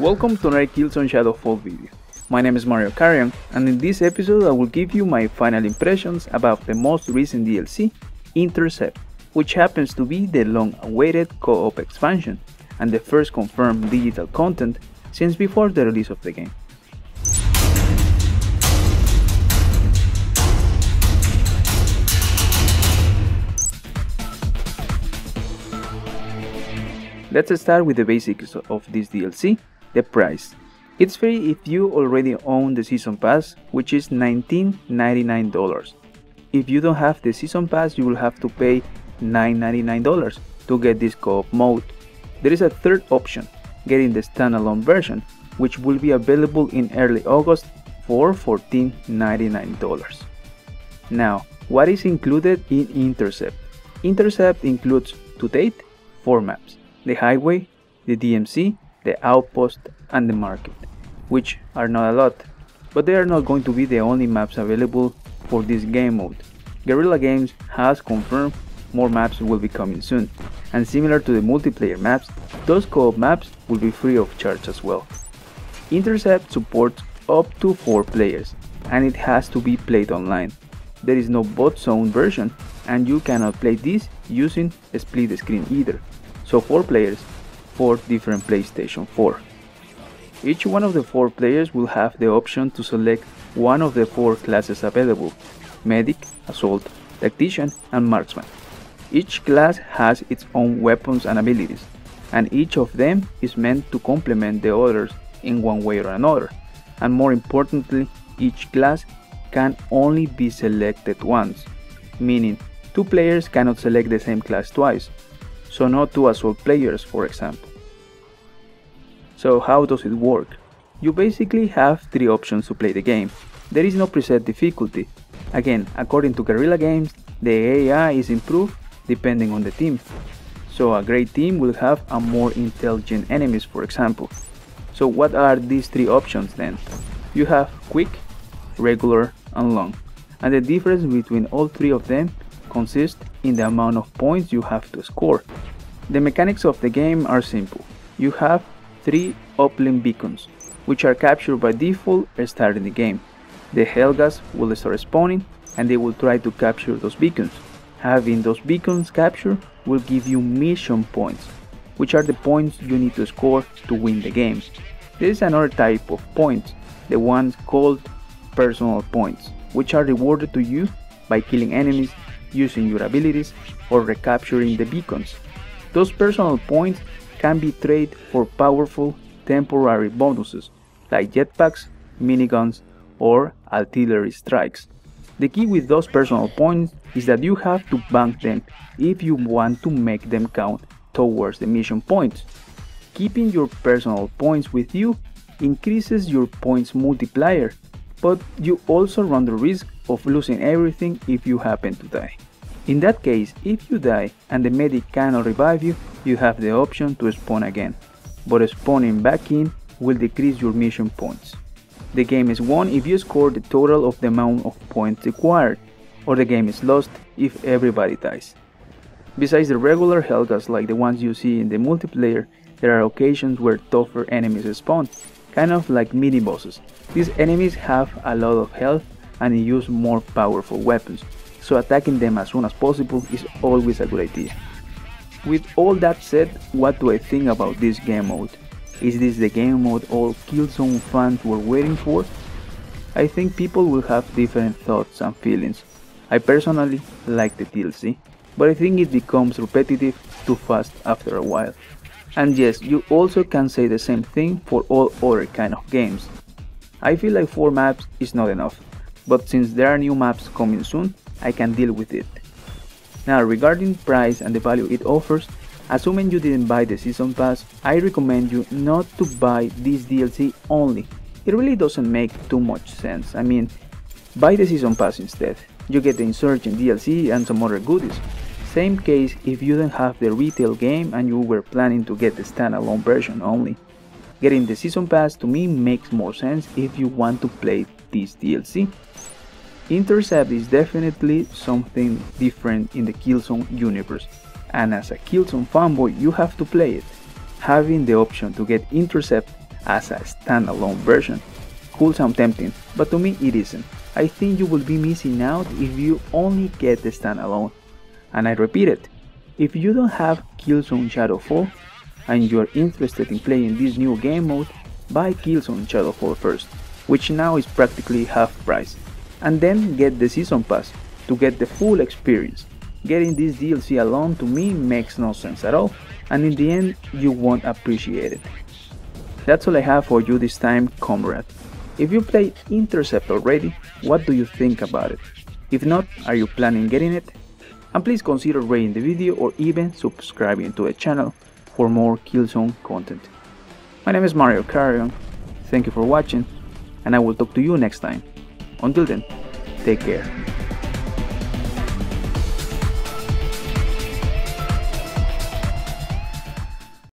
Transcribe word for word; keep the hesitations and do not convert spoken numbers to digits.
Welcome to another Killzone Shadow Fall video. My name is Mario Carrion, and in this episode I will give you my final impressions about the most recent D L C, Intercept, which happens to be the long-awaited co-op expansion and the first confirmed digital content since before the release of the game. Let's start with the basics of this D L C, the price. It's free if you already own the Season Pass, which is nineteen ninety-nine dollars. If you don't have the Season Pass, you will have to pay nine ninety-nine dollars to get this co-op mode. There is a third option, getting the standalone version, which will be available in early August for fourteen ninety-nine dollars. Now, what is included in Intercept? Intercept includes, to date, four maps: the highway, the D M C, the outpost, and the market, which are not a lot, but they are not going to be the only maps available for this game mode. Guerrilla Games has confirmed more maps will be coming soon, and similar to the multiplayer maps, those co-op maps will be free of charge as well. Intercept supports up to four players, and it has to be played online. There is no bot zone version, and you cannot play this using a split screen either. So four players, four different PlayStation four. Each one of the four players will have the option to select one of the four classes available: Medic, Assault, Tactician, and Marksman. Each class has its own weapons and abilities, and each of them is meant to complement the others in one way or another, and more importantly, each class can only be selected once, meaning two players cannot select the same class twice. So no two assault players, for example. So how does it work? You basically have three options to play the game. There is no preset difficulty. Again, according to Guerrilla Games, the A I is improved depending on the team. So a great team will have a more intelligent enemies, for example. So what are these three options then? You have quick, regular, and long. And the difference between all three of them consists in the amount of points you have to score. The mechanics of the game are simple. You have three uplink beacons, which are captured by default starting the game. The Helgas will start spawning, and they will try to capture those beacons. Having those beacons captured will give you mission points, which are the points you need to score to win the game. There is another type of points, the ones called personal points, which are rewarded to you by killing enemies, using your abilities, or recapturing the beacons. Those personal points can be traded for powerful temporary bonuses like jetpacks, miniguns, or artillery strikes. The key with those personal points is that you have to bank them if you want to make them count towards the mission points. Keeping your personal points with you increases your points multiplier, but you also run the risk of losing everything if you happen to die. In that case, if you die and the medic cannot revive you, you have the option to spawn again, but spawning back in will decrease your mission points. The game is won if you score the total of the amount of points required, or the game is lost if everybody dies. Besides the regular Helgas like the ones you see in the multiplayer, there are occasions where tougher enemies spawn, kind of like mini-bosses. These enemies have a lot of health and use more powerful weapons, so attacking them as soon as possible is always a good idea. With all that said, what do I think about this game mode? Is this the game mode all Killzone fans were waiting for? I think people will have different thoughts and feelings. I personally like the D L C, but I think it becomes repetitive too fast after a while. And yes, you also can say the same thing for all other kind of games. I feel like four maps is not enough, but since there are new maps coming soon, I can deal with it. Now, regarding price and the value it offers, assuming you didn't buy the Season Pass, I recommend you not to buy this D L C only. It really doesn't make too much sense. I mean, buy the Season Pass instead. You get the Insurgent D L C and some other goodies. Same case if you don't have the retail game and you were planning to get the standalone version only. Getting the Season Pass to me makes more sense if you want to play this D L C. Intercept is definitely something different in the Killzone universe, and as a Killzone fanboy you have to play it. Having the option to get Intercept as a standalone version. Could sound tempting, but to me it isn't. I think you will be missing out if you only get the standalone. And I repeat it, if you don't have Killzone Shadow Fall and you are interested in playing this new game mode, buy Killzone Shadow Fall first, which now is practically half price, and then get the season pass to get the full experience. Getting this D L C alone to me makes no sense at all, and in the end you won't appreciate it. That's all I have for you this time, comrade. If you played Intercept already, what do you think about it? If not, are you planning getting it? And please consider rating the video or even subscribing to the channel for more Killzone content. My name is Mario Carrion, thank you for watching, and I will talk to you next time. Until then, take care.